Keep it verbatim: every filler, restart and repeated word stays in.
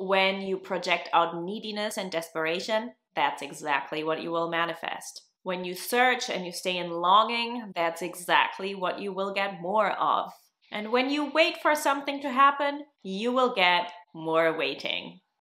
When you project out neediness and desperation, that's exactly what you will manifest. When you search and you stay in longing, that's exactly what you will get more of. And when you wait for something to happen, you will get more waiting.